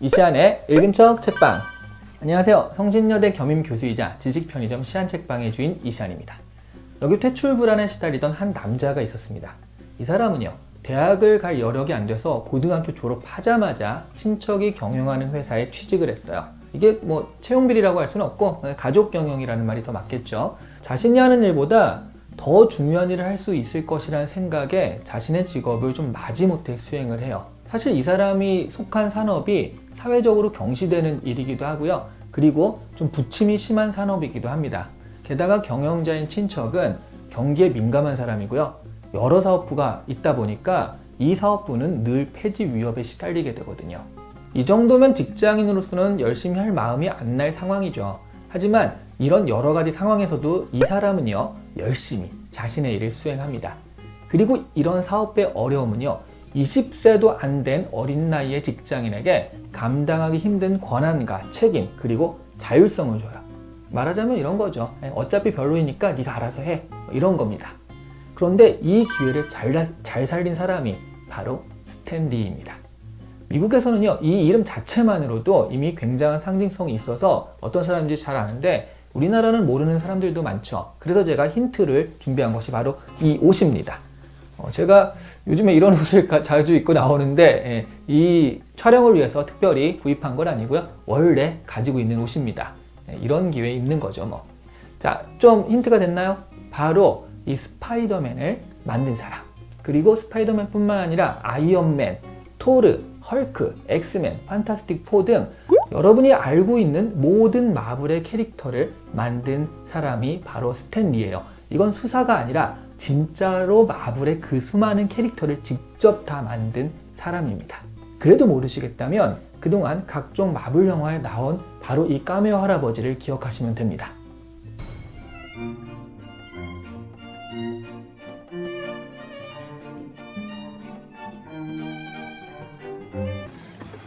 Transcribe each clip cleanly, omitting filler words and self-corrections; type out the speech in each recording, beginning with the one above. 이 시안의 읽은 척 책방. 안녕하세요. 성신여대 겸임 교수이자 지식 편의점 시안책방의 주인 이시안입니다. 여기 퇴출 불안에 시달리던 한 남자가 있었습니다. 이 사람은요, 대학을 갈 여력이 안 돼서 고등학교 졸업하자마자 친척이 경영하는 회사에 취직을 했어요. 이게 뭐 채용비리라고 할 수는 없고 가족 경영이라는 말이 더 맞겠죠. 자신이 하는 일보다 더 중요한 일을 할 수 있을 것이라는 생각에 자신의 직업을 좀 마지못해 수행을 해요. 사실 이 사람이 속한 산업이 사회적으로 경시되는 일이기도 하고요. 그리고 좀 부침이 심한 산업이기도 합니다. 게다가 경영자인 친척은 경기에 민감한 사람이고요. 여러 사업부가 있다 보니까 이 사업부는 늘 폐지 위협에 시달리게 되거든요. 이 정도면 직장인으로서는 열심히 할 마음이 안 날 상황이죠. 하지만 이런 여러 가지 상황에서도 이 사람은요, 열심히 자신의 일을 수행합니다. 그리고 이런 사업의 어려움은요, 20세도 안 된 어린 나이의 직장인에게 감당하기 힘든 권한과 책임, 그리고 자율성을 줘요. 말하자면 이런 거죠. 어차피 별로이니까 네가 알아서 해. 이런 겁니다. 그런데 이 기회를 잘 살린 사람이 바로 스탠리입니다. 미국에서는요, 이 이름 자체만으로도 이미 굉장한 상징성이 있어서 어떤 사람인지 잘 아는데 우리나라는 모르는 사람들도 많죠. 그래서 제가 힌트를 준비한 것이 바로 이 옷입니다. 제가 요즘에 이런 옷을 자주 입고 나오는데 이 촬영을 위해서 특별히 구입한 건 아니고요. 원래 가지고 있는 옷입니다. 이런 기회에 입는 거죠, 뭐. 자, 좀 힌트가 됐나요? 바로 이 스파이더맨을 만든 사람. 그리고 스파이더맨 뿐만 아니라 아이언맨, 토르, 헐크, 엑스맨, 판타스틱4 등 여러분이 알고 있는 모든 마블의 캐릭터를 만든 사람이 바로 스탠 리예요. 이건 수사가 아니라 진짜로 마블의 그 수많은 캐릭터를 직접 다 만든 사람입니다. 그래도 모르시겠다면 그동안 각종 마블 영화에 나온 바로 이 까메오 할아버지를 기억하시면 됩니다.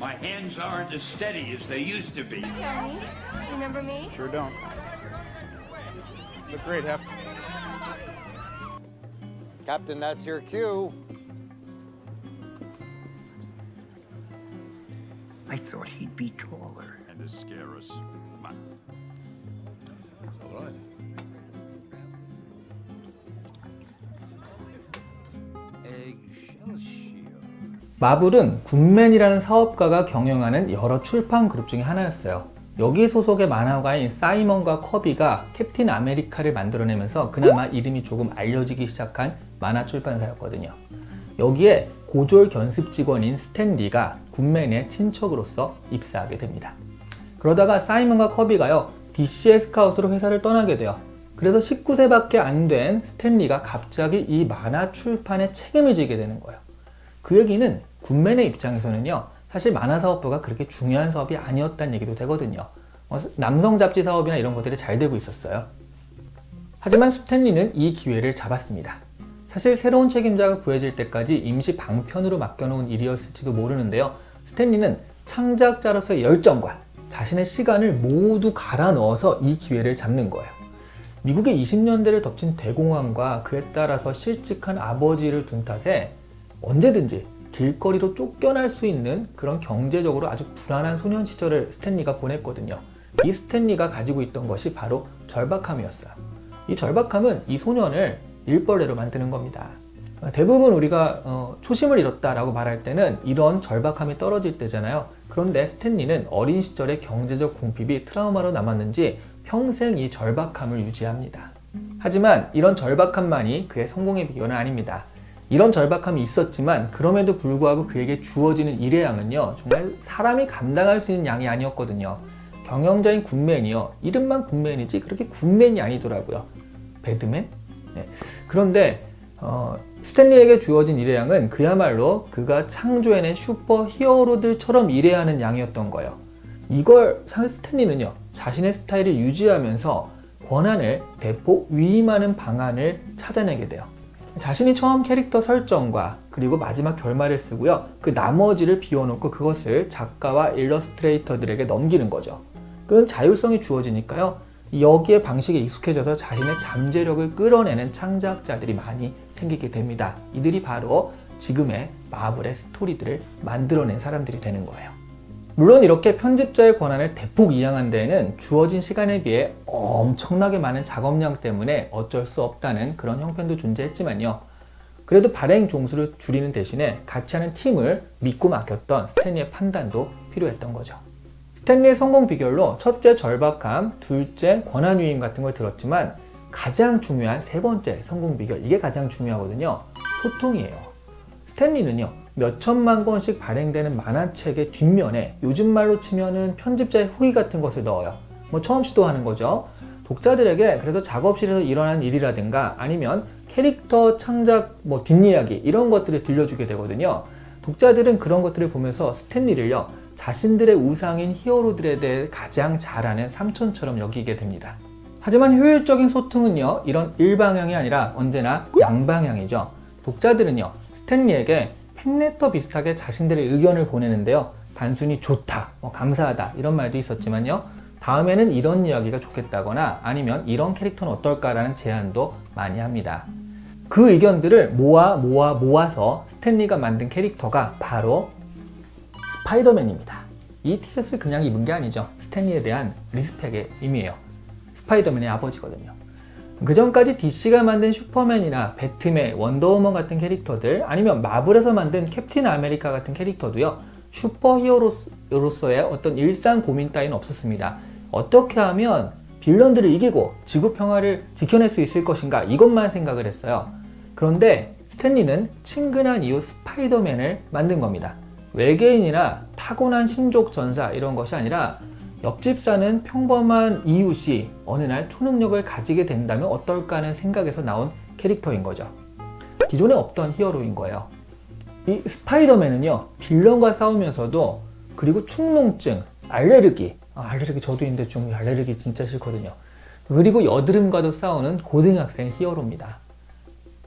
My hands aren't as steady as they used to be. Johnny, remember me? Sure don't. Look great, Hef. Captain, that's your cue. I thought he'd be taller. And to scare us. Come on. All right. 마블은 굿맨이라는 사업가가 경영하는 여러 출판 그룹 중에 하나였어요. 여기 소속의 만화가인 사이먼과 커비가 캡틴 아메리카를 만들어내면서 그나마 이름이 조금 알려지기 시작한 만화 출판사였거든요. 여기에 고졸 견습 직원인 스탠 리가 굿맨의 친척으로서 입사하게 됩니다. 그러다가 사이먼과 커비가요, DC의 스카웃으로 회사를 떠나게 돼요. 그래서 19세밖에 안 된 스탠 리가 갑자기 이 만화 출판에 책임을 지게 되는 거예요. 그 얘기는 굿맨의 입장에서는요, 사실 만화 사업부가 그렇게 중요한 사업이 아니었다는 얘기도 되거든요. 남성 잡지 사업이나 이런 것들이 잘 되고 있었어요. 하지만 스탠리는 이 기회를 잡았습니다. 사실 새로운 책임자가 구해질 때까지 임시 방편으로 맡겨놓은 일이었을지도 모르는데요, 스탠리는 창작자로서의 열정과 자신의 시간을 모두 갈아 넣어서 이 기회를 잡는 거예요. 미국의 20년대를 덮친 대공황과 그에 따라서 실직한 아버지를 둔 탓에 언제든지 길거리로 쫓겨날 수 있는 그런 경제적으로 아주 불안한 소년 시절을 스탠리가 보냈거든요. 이 스탠리가 가지고 있던 것이 바로 절박함이었어요. 이 절박함은 이 소년을 일벌레로 만드는 겁니다. 대부분 우리가 초심을 잃었다라고 말할 때는 이런 절박함이 떨어질 때잖아요. 그런데 스탠리는 어린 시절의 경제적 궁핍이 트라우마로 남았는지 평생 이 절박함을 유지합니다. 하지만 이런 절박함만이 그의 성공의 비결은 아닙니다. 이런 절박함이 있었지만 그럼에도 불구하고 그에게 주어지는 일의 양은요, 정말 사람이 감당할 수 있는 양이 아니었거든요. 경영자인 굿맨이요, 이름만 굿맨이지 그렇게 굿맨이 아니더라고요. 배트맨? 네. 그런데 스탠리에게 주어진 일의 양은 그야말로 그가 창조해낸 슈퍼 히어로들처럼 일해야 하는 양이었던 거예요. 이걸 스탠리는요, 자신의 스타일을 유지하면서 권한을 대폭 위임하는 방안을 찾아내게 돼요. 자신이 처음 캐릭터 설정과 그리고 마지막 결말을 쓰고요, 그 나머지를 비워놓고 그것을 작가와 일러스트레이터들에게 넘기는 거죠. 그런 자율성이 주어지니까요, 여기에 방식에 익숙해져서 자신의 잠재력을 끌어내는 창작자들이 많이 생기게 됩니다. 이들이 바로 지금의 마블의 스토리들을 만들어낸 사람들이 되는 거예요. 물론 이렇게 편집자의 권한을 대폭 이양한 데에는 주어진 시간에 비해 엄청나게 많은 작업량 때문에 어쩔 수 없다는 그런 형편도 존재했지만요. 그래도 발행 종수를 줄이는 대신에 같이 하는 팀을 믿고 맡겼던 스탠리의 판단도 필요했던 거죠. 스탠리의 성공 비결로 첫째 절박함, 둘째 권한 유임 같은 걸 들었지만 가장 중요한 세 번째 성공 비결, 이게 가장 중요하거든요. 소통이에요. 스탠리는요, 몇천만 권씩 발행되는 만화책의 뒷면에 요즘 말로 치면은 편집자의 후기 같은 것을 넣어요. 뭐 처음 시도하는 거죠. 독자들에게 그래서 작업실에서 일어난 일이라든가 아니면 캐릭터 창작 뭐 뒷이야기 이런 것들을 들려주게 되거든요. 독자들은 그런 것들을 보면서 스탠리를요, 자신들의 우상인 히어로들에 대해 가장 잘 아는 삼촌처럼 여기게 됩니다. 하지만 효율적인 소통은요, 이런 일방향이 아니라 언제나 양방향이죠. 독자들은요, 스탠리에게 팬레터 비슷하게 자신들의 의견을 보내는데요, 단순히 좋다, 감사하다 이런 말도 있었지만요, 다음에는 이런 이야기가 좋겠다거나 아니면 이런 캐릭터는 어떨까 라는 제안도 많이 합니다. 그 의견들을 모아서 스탠리가 만든 캐릭터가 바로 스파이더맨입니다. 이 티셔츠를 그냥 입은 게 아니죠. 스탠리에 대한 리스펙의 의미예요. 스파이더맨의 아버지거든요. 그 전까지 DC가 만든 슈퍼맨이나 배트맨, 원더우먼 같은 캐릭터들 아니면 마블에서 만든 캡틴 아메리카 같은 캐릭터도요, 슈퍼히어로로서의 어떤 일상 고민 따위는 없었습니다. 어떻게 하면 빌런들을 이기고 지구 평화를 지켜낼 수 있을 것인가, 이것만 생각을 했어요. 그런데 스탠리는 친근한 이웃 스파이더맨을 만든 겁니다. 외계인이나 타고난 신족 전사 이런 것이 아니라 옆집 사는 평범한 이웃이 어느 날 초능력을 가지게 된다면 어떨까 하는 생각에서 나온 캐릭터인 거죠. 기존에 없던 히어로인 거예요. 이 스파이더맨은요, 빌런과 싸우면서도, 그리고 축농증, 알레르기, 알레르기 저도 있는데 좀 알레르기 진짜 싫거든요. 그리고 여드름과도 싸우는 고등학생 히어로입니다.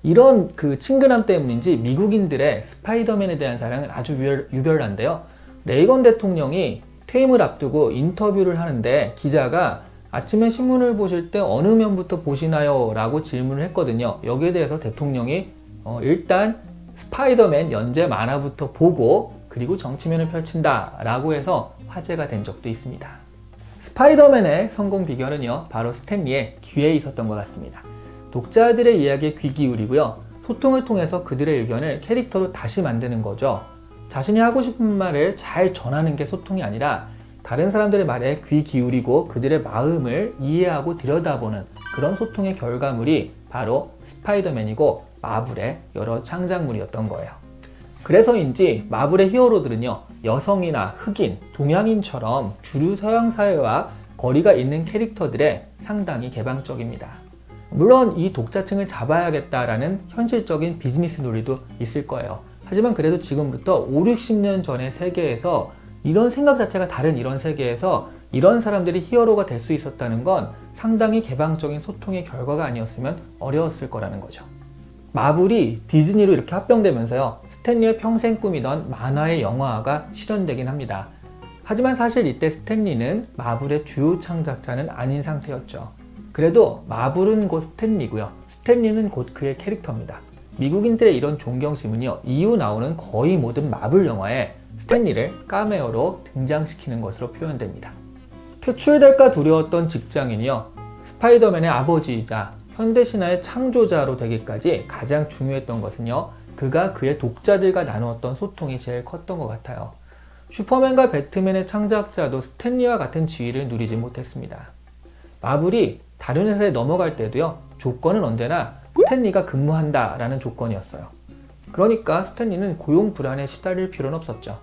이런 그 친근함 때문인지 미국인들의 스파이더맨에 대한 사랑은 아주 유별난데요. 레이건 대통령이 퇴임을 앞두고 인터뷰를 하는데 기자가 아침에 신문을 보실 때 어느 면부터 보시나요? 라고 질문을 했거든요. 여기에 대해서 대통령이 일단 스파이더맨 연재 만화부터 보고 그리고 정치면을 펼친다 라고 해서 화제가 된 적도 있습니다. 스파이더맨의 성공 비결은요, 바로 스탠리의 귀에 있었던 것 같습니다. 독자들의 이야기에 귀 기울이고요, 소통을 통해서 그들의 의견을 캐릭터로 다시 만드는 거죠. 자신이 하고 싶은 말을 잘 전하는 게 소통이 아니라 다른 사람들의 말에 귀 기울이고 그들의 마음을 이해하고 들여다보는 그런 소통의 결과물이 바로 스파이더맨이고 마블의 여러 창작물이었던 거예요. 그래서인지 마블의 히어로들은요, 여성이나 흑인, 동양인처럼 주류 서양 사회와 거리가 있는 캐릭터들에 상당히 개방적입니다. 물론 이 독자층을 잡아야겠다라는 현실적인 비즈니스 논리도 있을 거예요. 하지만 그래도 지금부터 5, 60년 전의 세계에서 이런 생각 자체가 다른 이런 세계에서 이런 사람들이 히어로가 될 수 있었다는 건 상당히 개방적인 소통의 결과가 아니었으면 어려웠을 거라는 거죠. 마블이 디즈니로 이렇게 합병되면서요, 스탠리의 평생 꿈이던 만화의 영화화가 실현되긴 합니다. 하지만 사실 이때 스탠리는 마블의 주요 창작자는 아닌 상태였죠. 그래도 마블은 곧 스탠리고요, 스탠리는 곧 그의 캐릭터입니다. 미국인들의 이런 존경심은요, 이후 나오는 거의 모든 마블 영화에 스탠리를 카메오로 등장시키는 것으로 표현됩니다. 퇴출될까 두려웠던 직장인이요, 스파이더맨의 아버지이자 현대신화의 창조자로 되기까지 가장 중요했던 것은요, 그가 그의 독자들과 나누었던 소통이 제일 컸던 것 같아요. 슈퍼맨과 배트맨의 창작자도 스탠리와 같은 지위를 누리지 못했습니다. 마블이 다른 회사에 넘어갈 때도요, 조건은 언제나 스탠리가 근무한다 라는 조건이었어요. 그러니까 스탠리는 고용 불안에 시달릴 필요는 없었죠.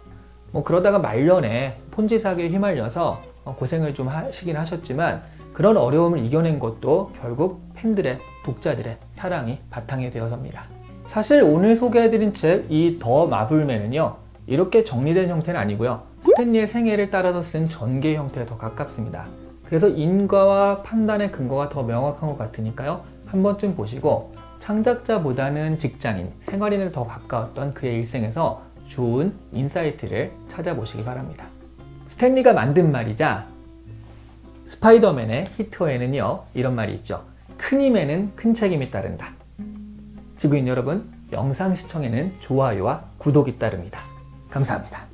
뭐 그러다가 말년에 폰지 사기에 휘말려서 고생을 좀 하시긴 하셨지만 그런 어려움을 이겨낸 것도 결국 팬들의, 독자들의 사랑이 바탕이 되어서입니다. 사실 오늘 소개해드린 책 이 더 마블맨은요, 이렇게 정리된 형태는 아니고요, 스탠리의 생애를 따라서 쓴 전개 형태에 더 가깝습니다. 그래서 인과와 판단의 근거가 더 명확한 것 같으니까요, 한 번쯤 보시고 창작자보다는 직장인, 생활인에 더 가까웠던 그의 일생에서 좋은 인사이트를 찾아보시기 바랍니다. 스탠리가 만든 말이자 스파이더맨의 히트어에는요, 이런 말이 있죠. 큰 힘에는 큰 책임이 따른다. 지구인 여러분, 영상 시청에는 좋아요와 구독이 따릅니다. 감사합니다.